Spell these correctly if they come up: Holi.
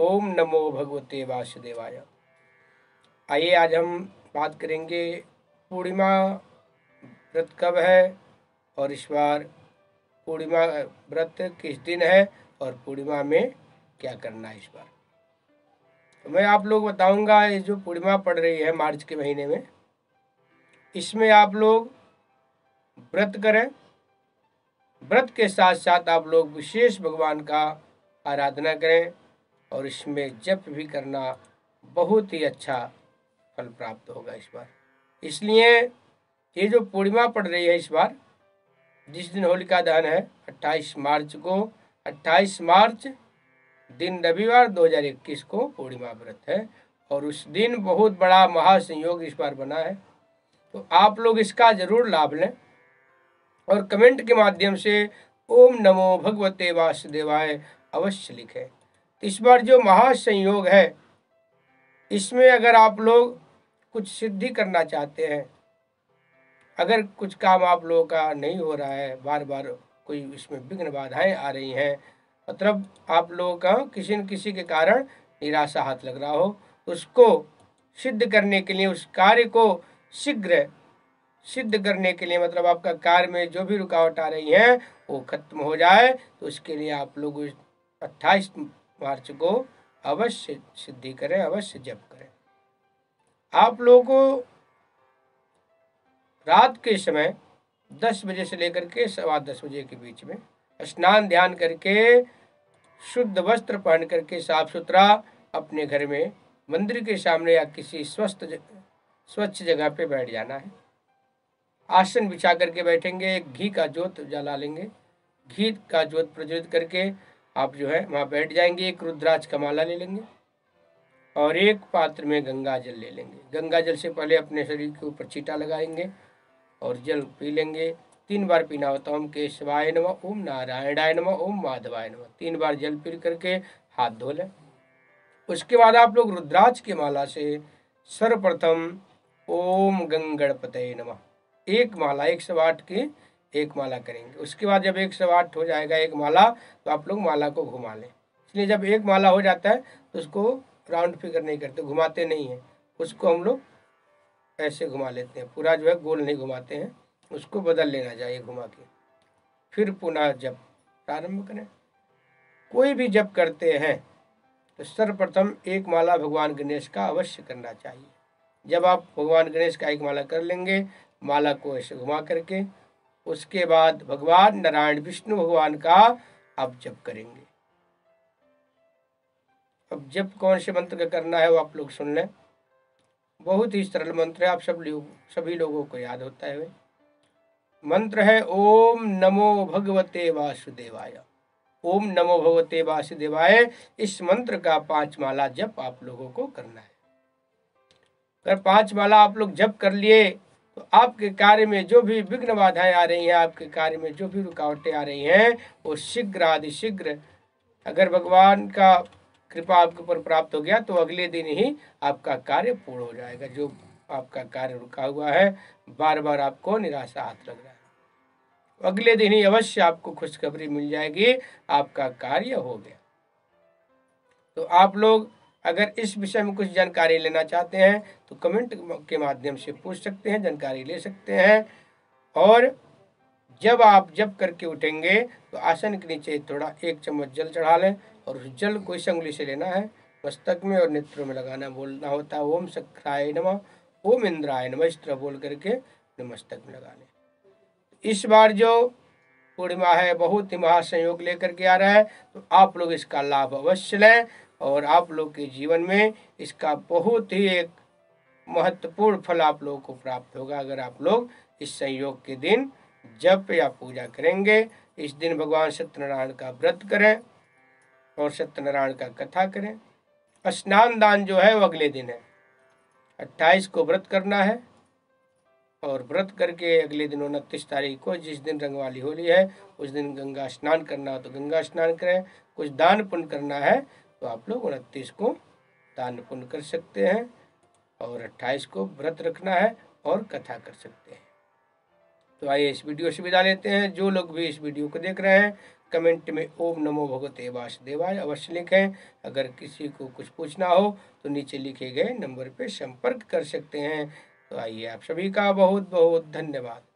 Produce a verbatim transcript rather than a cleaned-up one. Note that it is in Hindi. ओम नमो भगवते वासुदेवाय। आइए आज हम बात करेंगे पूर्णिमा व्रत कब है और इस बार पूर्णिमा व्रत किस दिन है और पूर्णिमा में क्या करना है इस बार। तो मैं आप लोग बताऊंगा ये जो पूर्णिमा पड़ रही है मार्च के महीने में, इसमें आप लोग व्रत करें। व्रत के साथ साथ आप लोग विशेष भगवान का आराधना करें और इसमें जप भी करना बहुत ही अच्छा फल प्राप्त होगा इस बार। इसलिए ये जो पूर्णिमा पड़ रही है इस बार, जिस दिन होलिका दहन है अट्ठाईस मार्च को, अट्ठाईस मार्च दिन रविवार दो हज़ार इक्कीस को पूर्णिमा व्रत है और उस दिन बहुत बड़ा महासंयोग इस बार बना है। तो आप लोग इसका जरूर लाभ लें और कमेंट के माध्यम से ओम नमो भगवते वासुदेवाय अवश्य लिखें। इस बार जो महासंयोग है इसमें अगर आप लोग कुछ सिद्धि करना चाहते हैं, अगर कुछ काम आप लोगों का नहीं हो रहा है, बार बार कोई इसमें विघ्न बाधाएं आ रही हैं, मतलब आप लोगों का किसी न किसी के कारण निराशा हाथ लग रहा हो, उसको सिद्ध करने के लिए, उस कार्य को शीघ्र सिद्ध करने के लिए, मतलब आपका कार्य में जो भी रुकावट आ रही है वो खत्म हो जाए, तो उसके लिए आप लोग अट्ठाईस मार्च को अवश्य सिद्धि करें, अवश्य जप करें। आप लोगों को रात के समय दस बजे से लेकर के सवा दस बजे के बीच में स्नान ध्यान करके शुद्ध वस्त्र पहन करके साफ सुथरा अपने घर में मंदिर के सामने या किसी स्वस्थ स्वच्छ जगह पे बैठ जाना है। आसन बिछा करके बैठेंगे, घी का जोत जला लेंगे, घी का जोत प्रज्वलित करके आप जो है वहाँ बैठ जाएंगे। एक रुद्राक्ष का माला ले लेंगे और एक पात्र में गंगा जल ले लेंगे। गंगा जल से पहले अपने शरीर के ऊपर छींटा लगाएंगे और जल पी लेंगे। तीन बार पीना होता है, ओम केशवाय नमः, ओम नारायणाय नमः, ओम माधवाय नमः। तीन बार जल पी करके हाथ धो लें। उसके बाद आप लोग रुद्राक्ष की माला से सर्वप्रथम ओम गंगणपतये नमः एक माला एक सौ आठ की एक माला करेंगे। उसके बाद जब एक सौ आठ हो जाएगा एक माला, तो आप लोग माला को घुमा लें। इसलिए जब एक माला हो जाता है तो उसको राउंड फिगर नहीं करते, घुमाते नहीं हैं, उसको हम लोग ऐसे घुमा लेते हैं, पूरा जो है गोल नहीं घुमाते हैं, उसको बदल लेना चाहिए घुमा के। फिर पुनः जप प्रारंभ करें। कोई भी जप करते हैं तो सर्वप्रथम एक माला भगवान गणेश का अवश्य करना चाहिए। जब आप भगवान गणेश का एक माला कर लेंगे, माला को ऐसे घुमा करके उसके बाद भगवान नारायण विष्णु भगवान का आप जप करेंगे। अब जप कौन से मंत्र का करना है वो आप लोग सुन लें। बहुत ही सरल मंत्र है, आप सब लोग सभी लोगों को याद होता है। मंत्र है ओम नमो भगवते वासुदेवाय। ओम नमो भगवते वासुदेवाय, इस मंत्र का पांच माला जप आप लोगों को करना है। अगर पांच माला आप लोग जप कर लिए तो आपके कार्य में जो भी विघ्न बाधाएं आ रही हैं, आपके कार्य में जो भी रुकावटें आ रही हैं, वो शीघ्र आदि शीघ्र अगर भगवान का कृपा आपके ऊपर प्राप्त हो गया तो अगले दिन ही आपका कार्य पूर्ण हो जाएगा। जो आपका कार्य रुका हुआ है, बार बार आपको निराशा हाथ लग रहा है, अगले दिन ही अवश्य आपको खुशखबरी मिल जाएगी, आपका कार्य हो गया। तो आप लोग अगर इस विषय में कुछ जानकारी लेना चाहते हैं तो कमेंट के माध्यम से पूछ सकते हैं, जानकारी ले सकते हैं। और जब आप जप करके उठेंगे तो आसन के नीचे थोड़ा एक चम्मच जल चढ़ा लें और उस जल को इस अंगुली से लेना है, मस्तक में और नेत्रों में लगाना, बोलना होता है ओम शक्राय नमः, ओम इंद्राय नमः, इस तरह बोल करके मस्तक में लगा लें। इस बार जो पूर्णिमा है बहुत ही महासंयोग लेकर के आ रहा है, तो आप लोग इसका लाभ अवश्य लें और आप लोग के जीवन में इसका बहुत ही एक महत्वपूर्ण फल आप लोगों को प्राप्त होगा। अगर आप लोग इस संयोग के दिन जप या पूजा करेंगे, इस दिन भगवान सत्यनारायण का व्रत करें और सत्यनारायण का कथा करें। स्नान दान जो है वो अगले दिन है, अट्ठाईस को व्रत करना है और व्रत करके अगले दिन उनतीस तारीख को, जिस दिन रंगवाली होली है, उस दिन गंगा स्नान करना हो तो गंगा स्नान करें। कुछ दान पुण्य करना है तो आप लोग उनतीस को दान पुण्य कर सकते हैं और अट्ठाईस को व्रत रखना है और कथा कर सकते हैं। तो आइए इस वीडियो से विदा लेते हैं। जो लोग भी इस वीडियो को देख रहे हैं कमेंट में ओम नमो भगवते वासुदेवाय अवश्य लिखें। अगर किसी को कुछ पूछना हो तो नीचे लिखे गए नंबर पर संपर्क कर सकते हैं। तो आइए, आप सभी का बहुत बहुत धन्यवाद।